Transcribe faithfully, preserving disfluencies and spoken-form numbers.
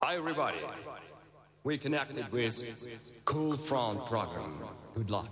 Hi everybody, we connected with Cool Front Program. Good luck.